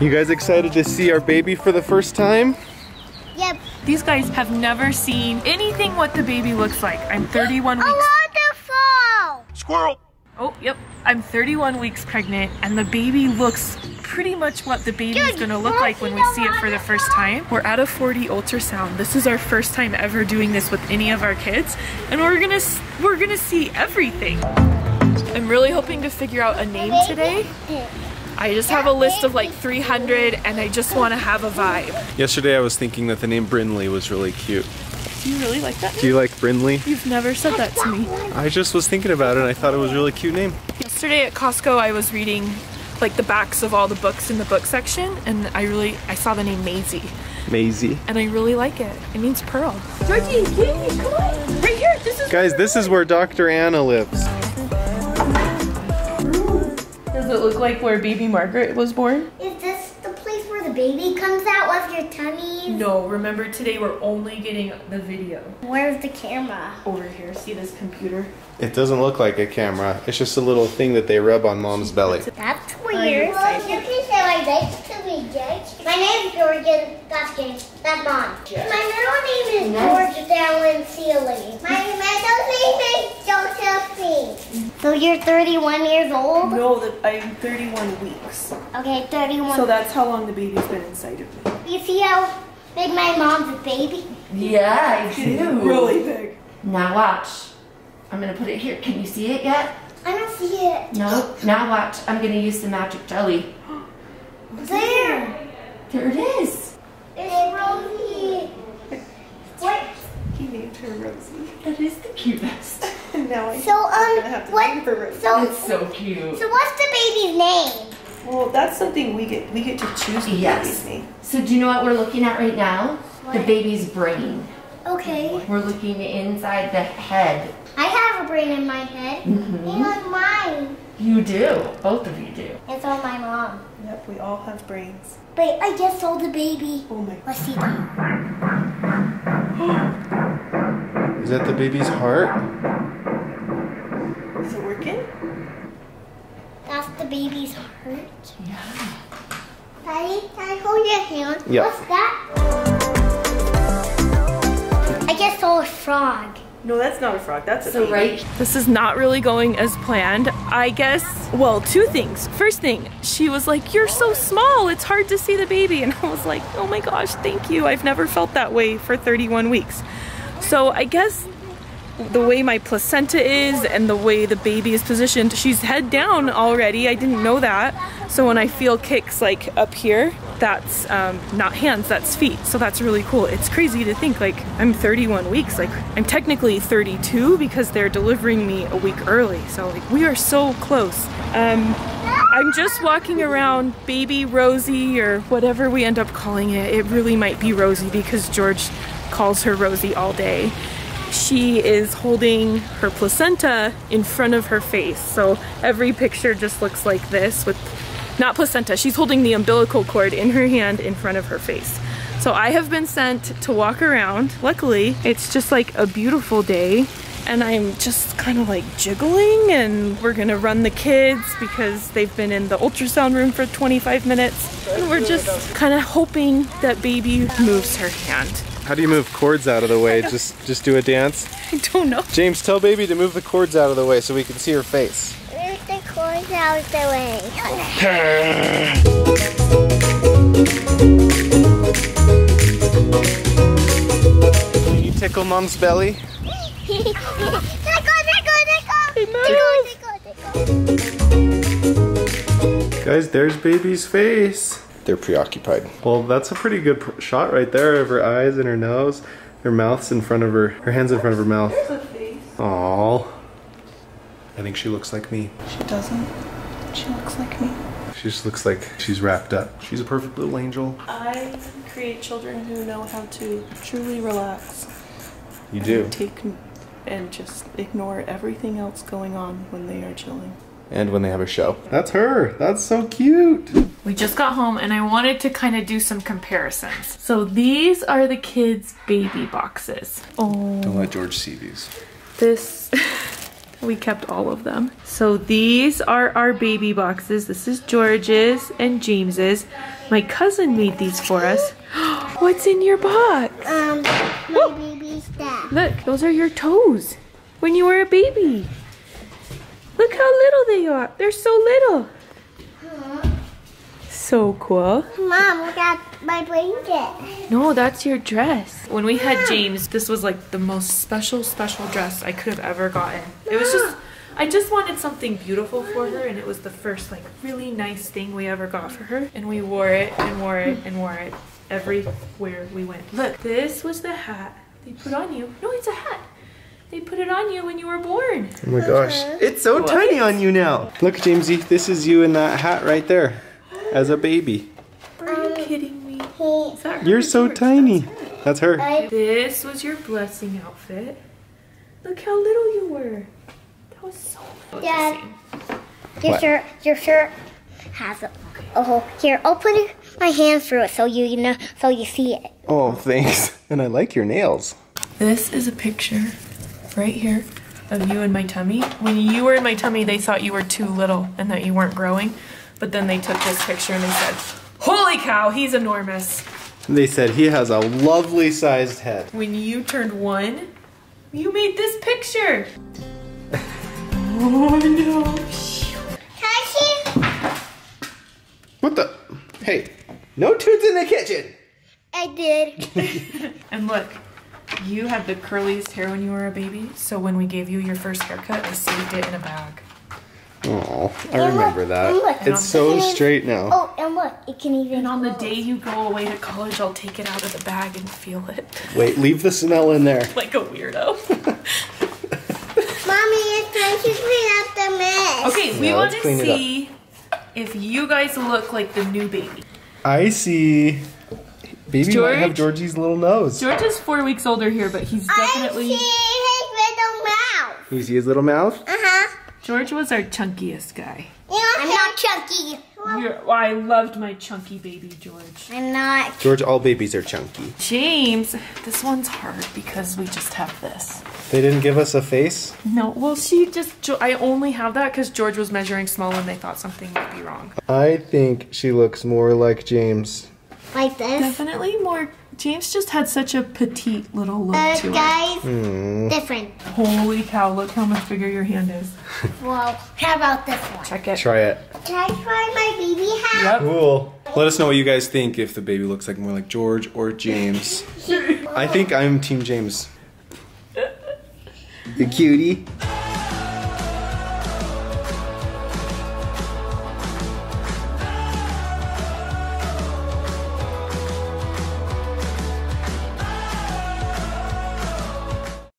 You guys excited to see our baby for the first time? Yep. These guys have never seen anything what the baby looks like. I'm 31 weeks. A waterfall! Squirrel! Oh, yep. I'm 31 weeks pregnant, and the baby looks pretty much what the baby's gonna look like when we see it for the first time. We're at a 4D ultrasound. This is our first time ever doing this with any of our kids, and we're gonna see everything. I'm really hoping to figure out a name today. I just have a list of like 300, and I just want to have a vibe. Yesterday I was thinking that the name Brinley was really cute. Do you really like that name? Do you like Brinley? You've never said that to me. I just was thinking about it and I thought it was a really cute name. Yesterday at Costco I was reading like the backs of all the books in the book section, and I saw the name Maisie. Maisie. And I really like it. It means pearl. Georgie, Katie, come on. Right here, this is Guys, this is where Dr. Anna lives. Does it look like where baby Margaret was born? Is this the place where the baby comes out with your tummy? No, remember today we're only getting the video. Where's the camera? Over here, see this computer? It doesn't look like a camera. It's just a little thing that they rub on mom's belly. That's weird. Well, you can say my name's to be Judge. My name's Georgia, that's James, that's mom. Yes. My middle name is George Dallin Seeley. My middle name is Josephine. So you're 31 years old? No, I'm 31 weeks. Okay, 31 So that's how long the baby's been inside of me. You see how big my mom's baby? Yeah, I do. Really big. Now watch. I'm going to put it here. Can you see it yet? I don't see it. No? Now watch. I'm going to use the magic jelly. There! There it is. It's Rosie. What? He named her Rosie. That is the cutest. Now it's so cute. So what's the baby's name? Well, that's something we get to choose the baby's name. So do you know what we're looking at right now? What? The baby's brain. Okay. We're looking inside the head. I have a brain in my head. Mm-hmm. And on mine. You do. Both of you do. It's on my mom. Yep, we all have brains. But I just saw the baby. Oh my. Let's see. Is that the baby's heart? Is it working? That's the baby's heart. Yeah. Daddy, can I hold your hand? Yeah. What's that? I just saw a frog. No, that's not a frog, that's a baby. Right. This is not really going as planned. I guess, well, two things. First thing, she was like, you're so small, it's hard to see the baby. And I was like, oh my gosh, thank you. I've never felt that way for 31 weeks. So I guess the way my placenta is and the way the baby is positioned, she's head down already. I didn't know that. So when I feel kicks like up here, that's not hands, that's feet. So that's really cool. It's crazy to think like I'm 31 weeks, like I'm technically 32 because they're delivering me a week early. So like we are so close. I'm just walking around baby Rosie or whatever we end up calling it. It really might be Rosie because George calls her Rosie all day. She is holding her placenta in front of her face. So every picture just looks like this with not placenta, she's holding the umbilical cord in her hand in front of her face. So I have been sent to walk around. Luckily, it's just like a beautiful day and I'm just kind of like jiggling, and we're gonna run the kids because they've been in the ultrasound room for 25 minutes. And we're just kind of hoping that baby moves her hand. How do you move cords out of the way? Just do a dance? I don't know. James, tell baby to move the cords out of the way so we can see her face. Out the way. Can you tickle mom's belly? Tickle, tickle, tickle. Tickle, tickle, tickle. Guys, there's baby's face. They're preoccupied. Well, that's a pretty good shot right there of her eyes and her nose. Her mouth's in front of her, her hand's in front of her mouth. Aww. I think she looks like me. She doesn't. She looks like me. She just looks like she's wrapped up. She's a perfect little angel. I create children who know how to truly relax. You do. And just ignore everything else going on when they are chilling. And when they have a show. That's her. That's so cute. We just got home and I wanted to kind of do some comparisons. So these are the kids' baby boxes. Oh. Don't let George see these. This... We kept all of them. So these are our baby boxes. This is George's and James's. My cousin made these for us. What's in your box? My baby's dad. Look, those are your toes when you were a baby. Look how little they are. They're so little. So cool. Mom, look at my blanket. No, that's your dress. When we had James, this was like the most special dress I could have ever gotten. It was just, I just wanted something beautiful for her, and it was the first like really nice thing we ever got for her. And we wore it and wore it and wore it everywhere we went. Look, this was the hat they put on you. No, it's a hat. They put it on you when you were born. Oh my gosh. It's so tiny on you now. Look, Jamesy, this is you in that hat right there as a baby. Are you kidding me? You're so tiny. That's her. This was your blessing outfit. Look how little you were. That was so little. Dad, your shirt has a hole. Here, I'll put my hand through it so you know, so you see it. Oh, thanks. And I like your nails. This is a picture right here of you in my tummy. When you were in my tummy, they thought you were too little and that you weren't growing, but then they took this picture and they said, holy cow, he's enormous. They said he has a lovely sized head. When you turned one, you made this picture. Oh no. Can I see? What the? Hey, no toots in the kitchen. I did. And look. You had the curliest hair when you were a baby, so when we gave you your first haircut, I saved it in a bag. Oh, I remember that. Look, it's so straight now. Oh, and look, it can even. And on the day you go away to college, I'll take it out of the bag and feel it. Wait, leave the smell in there. Like a weirdo. Mommy, it's time to clean up the mess. Okay, we want to see if you guys look like the new baby. I see. Baby George might have Georgie's little nose. George is 4 weeks older here, but he's definitely... I see his little mouth. You see his little mouth? Uh-huh. George was our chunkiest guy. I'm not chunky. Well, I loved my chunky baby, George. I'm not. George, all babies are chunky. James, this one's hard because we just have this. They didn't give us a face? No, well, I only have that because George was measuring small and they thought something might be wrong. I think she looks more like James. Like this? Definitely more. James just had such a petite little look to it. Different. Holy cow, look how much bigger your hand is. Well, how about this one? Check it. Try it. Can I try my baby hat? Yep. Cool. Let us know what you guys think, if the baby looks like more like George or James. I think I'm Team James. The cutie.